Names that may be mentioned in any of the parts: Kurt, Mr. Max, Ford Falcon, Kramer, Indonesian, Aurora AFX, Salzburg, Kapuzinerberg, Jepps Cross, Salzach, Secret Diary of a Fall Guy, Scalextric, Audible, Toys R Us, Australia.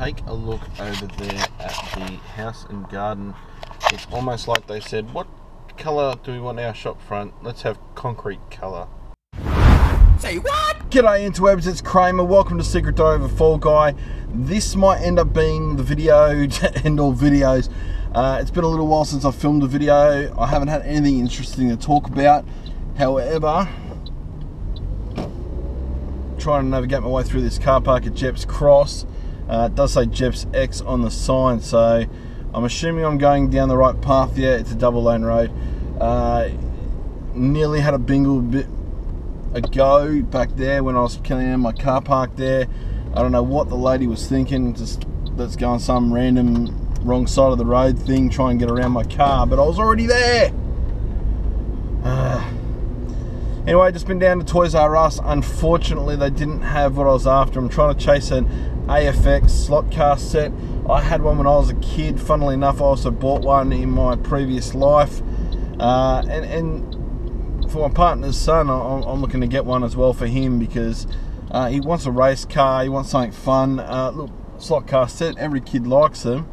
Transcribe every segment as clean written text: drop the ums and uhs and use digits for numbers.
take a look over there at the house and garden. It's almost like they said, what colour do we want our shop front? Let's have concrete colour. Say what? G'day interwebs, it's Kramer. Welcome to Secret Diary of a Fall Guy. This might end up being the video to end all videos. It's been a little while since I filmed a video. I haven't had anything interesting to talk about. However, trying to navigate my way through this car park at Jepps Cross. It does say Jepps X on the sign, so I'm assuming I'm going down the right path. Yeah, it's a double lane road. Nearly had a bingle bit ago back there when I was killing in my car park there. I don't know what the lady was thinking, just let's go on some random wrong side of the road thing, try and get around my car, but I was already there. Anyway, just been down to Toys R Us. Unfortunately, they didn't have what I was after. I'm trying to chase an AFX slot car set. I had one when I was a kid. Funnily enough, I also bought one in my previous life. And for my partner's son, I'm looking to get one as well for him because he wants a race car, he wants something fun. Look, slot car set, every kid likes them.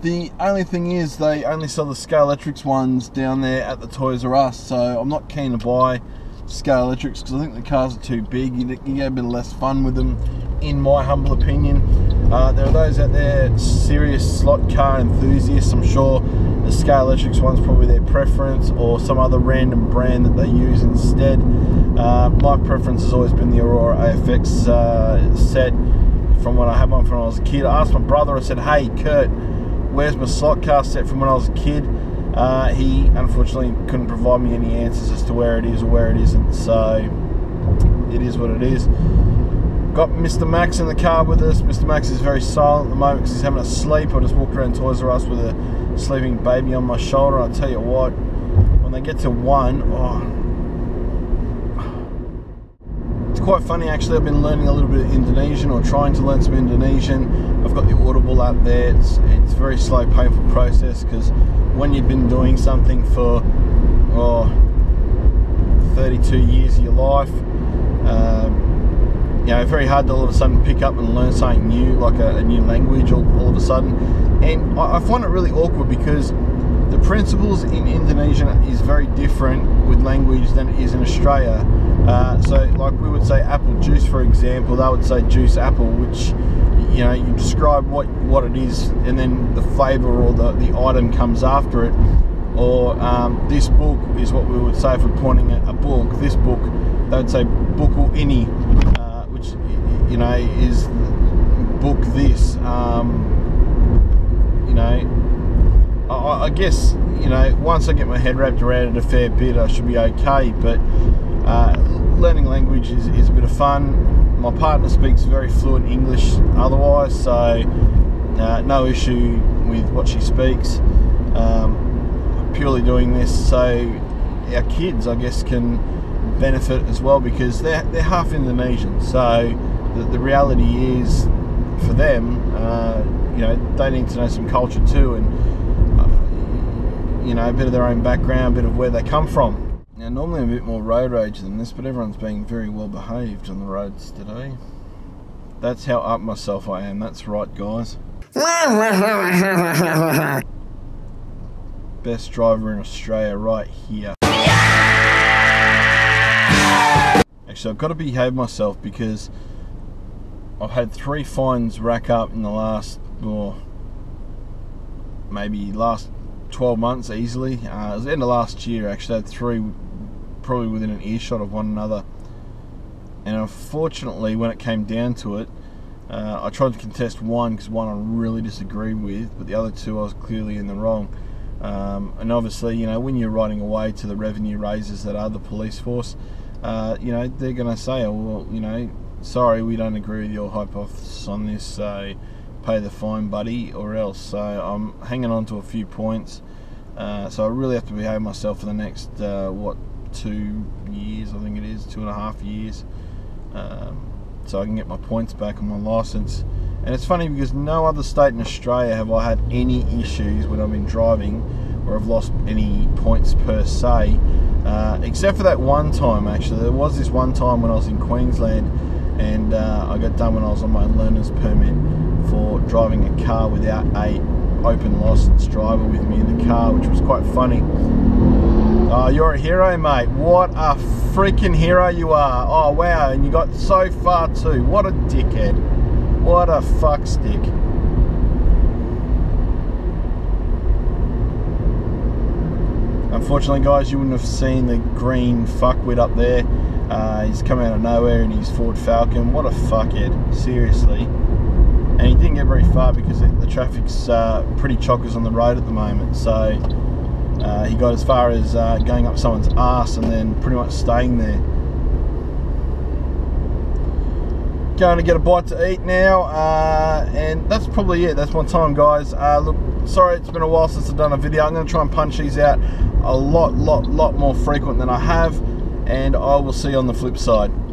The only thing is they only sell the Scalextrics ones down there at the Toys R Us, so I'm not keen to buy Scalextrics because I think the cars are too big. You can get a bit less fun with them, in my humble opinion. There are those out there, serious slot car enthusiasts. I'm sure the Scalextrics one's probably their preference, or some other random brand that they use instead. My preference has always been the Aurora AFX set from when I had one when I was a kid. I asked my brother, I said, hey Kurt, where's my slot car set from when I was a kid? He unfortunately couldn't provide me any answers as to where it is or where it isn't, so it is what it is. Got Mr. Max in the car with us. Mr. Max is very silent at the moment because he's having a sleep. I just walked around Toys R Us with a sleeping baby on my shoulder. I'll tell you what, when they get to one, it's quite funny actually. I've been learning a little bit of Indonesian, or trying to learn some Indonesian. I've got the Audible app there. It's a very slow, painful process because when you've been doing something for 32 years of your life, you know, very hard to all of a sudden pick up and learn something new, like a new language all of a sudden. And I find it really awkward because the principles in Indonesian is very different with language than it is in Australia. So like we would say apple juice, for example, they would say juice apple, which, you know, you describe what it is and then the flavour or the item comes after it. Or this book is what we would say if we're pointing at a book. This book, they would say buku ini, which, you know, is book this. You know, I guess, you know, once I get my head wrapped around it a fair bit, I should be okay. But learning language is a bit of fun. My partner speaks very fluent English otherwise, so no issue with what she speaks. Purely doing this so our kids, I guess, can benefit as well, because they're half Indonesian, so the reality is for them, you know, they need to know some culture too, and you know, a bit of their own background, a bit of where they come from. Now, normally I'm a bit more road rage than this, but everyone's being very well behaved on the roads today. That's how up myself I am, that's right guys. Best driver in Australia right here. Actually, I've got to behave myself because I've had 3 fines rack up in the last, maybe last 12 months easily. It was the end of last year actually, I had 3 probably within an earshot of one another, and unfortunately when it came down to it, I tried to contest one because one I really disagreed with, but the other 2 I was clearly in the wrong. And obviously, you know, when you're riding away to the revenue raisers that are the police force, you know, they're going to say, oh, well, you know, sorry, we don't agree with your hypothesis on this, so pay the fine, buddy, or else. So I'm hanging on to a few points, so I really have to behave myself for the next, what, 2 years, I think it is, 2.5 years, so I can get my points back on my license. And it's funny because no other state in Australia have I had any issues when I've been driving or I've lost any points per se, except for that one time actually. There was this one time when I was in Queensland, and I got done when I was on my learner's permit for driving a car without a open license driver with me in the car, which was quite funny. Oh, you're a hero, mate. What a freaking hero you are. Oh, wow, and you got so far too. What a dickhead. What a fuckstick. Unfortunately, guys, you wouldn't have seen the green fuckwit up there. He's come out of nowhere in his Ford Falcon. What a fuckhead. Seriously. And he didn't get very far because the traffic's pretty chockers on the road at the moment. So... he got as far as going up someone's ass and then pretty much staying there. Going to get a bite to eat now, and that's probably it. That's my time, guys. Look, sorry it's been a while since I've done a video. I'm going to try and punch these out a lot more frequent than I have, and I will see you on the flip side.